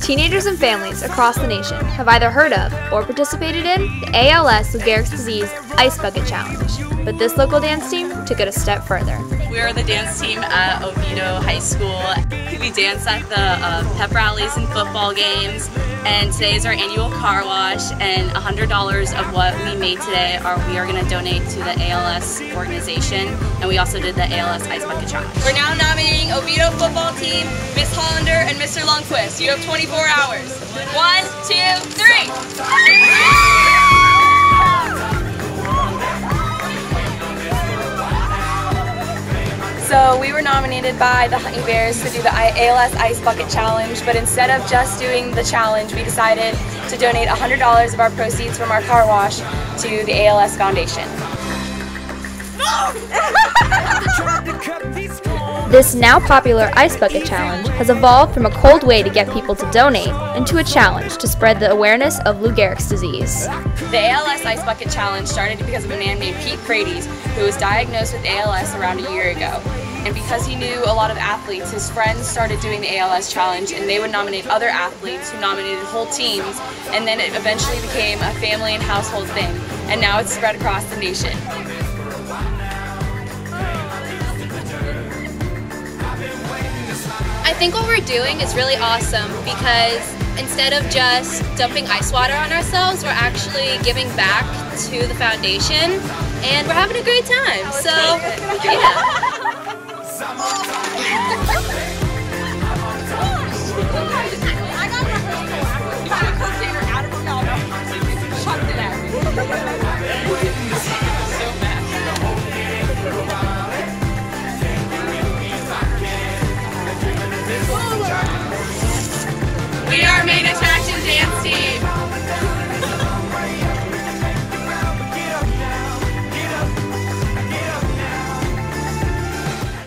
Teenagers and families across the nation have either heard of or participated in the ALS Lou Gehrig's Disease Ice Bucket Challenge, but this local dance team took it a step further. We are the dance team at Oviedo High School. We dance at the pep rallies and football games, and today is our annual car wash, and $100 of what we made today we are going to donate to the ALS organization, and we also did the ALS Ice Bucket Challenge. We're now nominating Oviedo football team, Miss Hollander and Mr. Lundquist. You have 24 hours. 1, 2, 3! So we were nominated by the Honey Bears to do the ALS Ice Bucket Challenge, but instead of just doing the challenge, we decided to donate $100 of our proceeds from our car wash to the ALS Foundation. This now popular Ice Bucket Challenge has evolved from a cold way to get people to donate into a challenge to spread the awareness of Lou Gehrig's disease. The ALS Ice Bucket Challenge started because of a man named Pete Frates, who was diagnosed with ALS around a year ago. And because he knew a lot of athletes, his friends started doing the ALS Challenge, and they would nominate other athletes who nominated whole teams, and then it eventually became a family and household thing. And now it's spread across the nation. I think what we're doing is really awesome because instead of just dumping ice water on ourselves, we're actually giving back to the foundation, and we're having a great time. So, We are main attraction dance team.